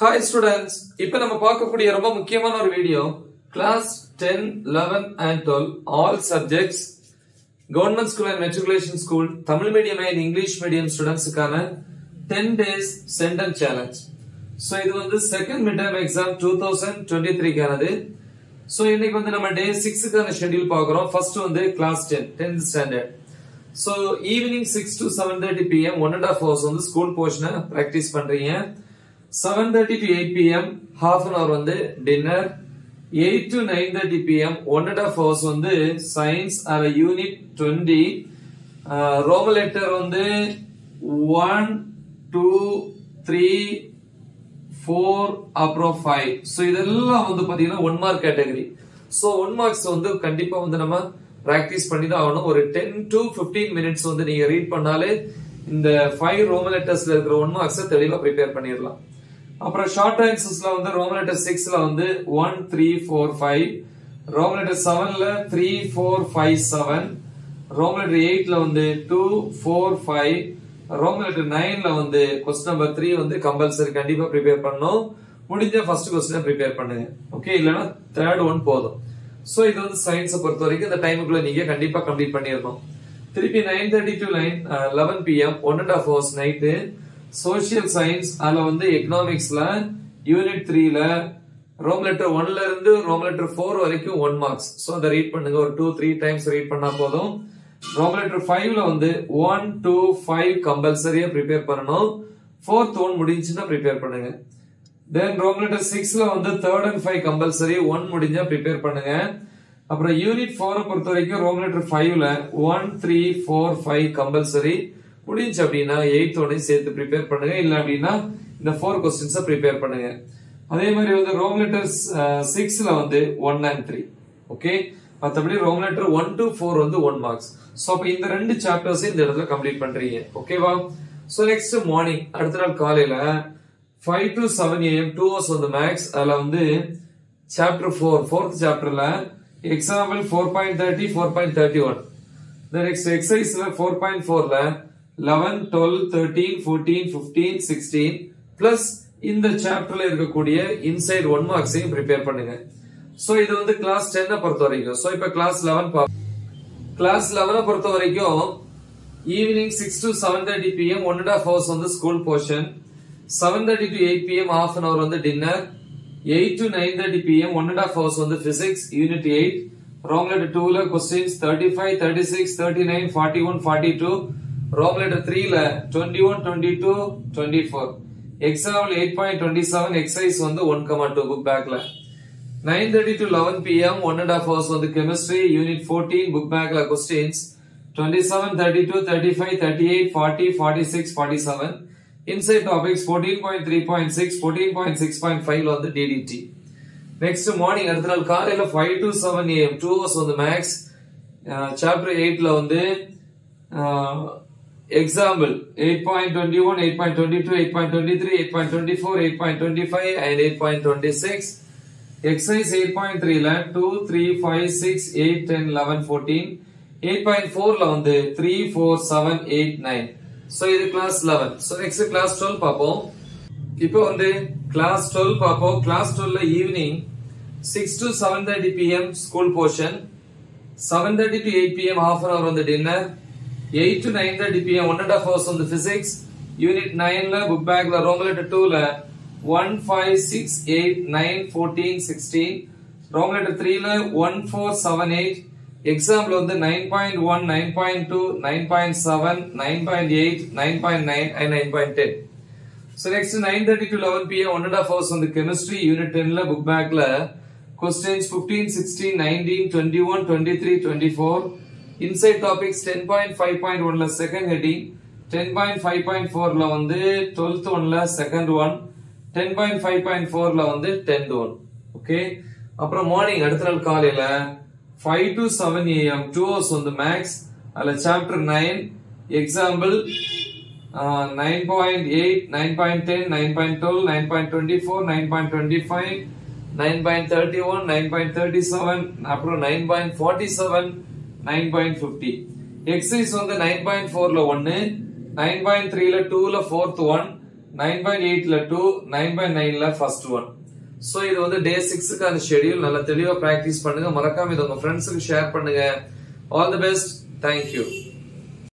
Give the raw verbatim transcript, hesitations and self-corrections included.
Hi students, now we will see a video class ten, eleven and twelve all subjects government school and matriculation school Tamil medium and English medium students ten days Centum challenge. So this is the second midterm exam twenty twenty-three. So we will see day six schedule. First one is class ten, tenth standard. So evening six to seven thirty p m one and a half hours on the school portion practice seven thirty to eight p m half an hour on the dinner, eight to nine thirty p m one and a half hours on the science and unit twenty, uh, Roman letter on the one, two, three, four, approach five. So this is all one mark category. So one marks on the kandipa on the practice or ten to fifteen minutes on the read panale in the five Roman letters one marks prepare panirla. Apra short answers la vande Roman letter six la vande one, three, four, five. Roman letter seven la three, four, five, seven. Roman letter eight la vande two, four, five. Roman letter nine la vande question number three vande compulsory kandipa prepare pannom. Mudinja first question prepare pannunga. Okay, illana third one podum. So idu vande science porthavarikku indha time ku neenga kandipa complete pannirnom. Thirty nine thirty to eleven p m one and a half hours night. Social science and economics la unit three la Roman letter one la rendu Roman letter four varaiku one marks. So the read pannunga or two three times read panna podum. Roman letter five la vande one two five compulsory prepare pannom. Fourth one mudinjina prepare pannunga. Then Roman letter six la vande third and five compulsory one mudinja prepare pannunga. After unit four porthavaraiku Roman letter five la one, three, four, five compulsory mudincha appadina eighth one seethu prepare pannunga illa appadina indha four questions prepare pannunga adhe mari vanda Roman letter six la vande one and three okay athapadi Roman letter one to four vande one marks so appo indha rendu chapters indha edathula complete pandreenga okay va so next morning adutha naal kaalaila five to seven a m two hours on the max ala vande chapter four fourth chapter la example four point thirty, four point thirty-one. The next exercise four point four, eleven, twelve, thirteen, fourteen, fifteen, sixteen. Plus in the chapter inside one mark same prepare pannunga. So this is the class ten na. So ipa class eleven pa. Class eleven na evening six to seven thirty p m one and a half hours on the school portion. seven thirty to eight p m half an hour on the dinner. eight to nine thirty p m one and a half hours on the physics unit eight. Roman letter two la questions thirty-five, thirty-six, thirty-nine, forty-one, forty-two. Roman letter three la twenty-one, twenty-two, twenty-four. Example eight point twenty-seven exercise on the one comma two book back la. nine thirty to eleven p m one and a half hours on the chemistry unit fourteen book back la questions twenty-seven, thirty-two, thirty-five, thirty-eight, forty, forty-six, forty-seven. Inside topics fourteen point three point six, fourteen point six point five on the D D T. Next morning, five to seven a m two hours on the max. Uh, chapter eight la on the uh, example eight point twenty-one, eight point twenty-two, eight point twenty-three, eight point twenty-four, eight point twenty-five and eight point twenty-six. Exercise eight point three la two, three, five, six, eight, ten, eleven, fourteen. eight point four la on the three, four, seven, eight, nine. So this is class eleven. So next is class twelve papo. Now the class twelve papo. Class twelve evening six to seven thirty p m school portion. seven thirty to eight p m half an hour on the dinner. eight to nine thirty p m one and a half hours on the physics. Unit nine la book bag la Roman letter two la one, five, six, eight, nine, fourteen, sixteen. Roman letter three la one, four, seven, eight. Example on the nine point one, nine point two, nine point seven, nine point eight, nine point nine and nine point ten. So next to nine thirty to eleven p m one and a half hours on the chemistry unit ten la book back la questions fifteen, sixteen, nineteen, twenty-one, twenty-three, twenty-four. Inside topics ten point five point one la second heading, ten point five point four la on the twelfth one la second one, ten point five point four la on the tenth one. Okay. Apra morning adutha naal la five to seven a m two hours on the max. Chapter nine example uh, nine point eight, nine point ten, nine point twelve, nine point twenty-four, nine point twenty-five, nine point thirty-one, nine point thirty-seven, nine point forty-seven, nine point fifty. Exercise on the nine point four la one, nine point three la two la fourth one, nine by eight la to nine by nine la first one. So இது வந்து day six கான schedule. நல்லா தெளிவா practice பண்ணுங்க. மறக்காம இத உங்க friends க்கு share பண்ணுங்க. All the best. Thank you.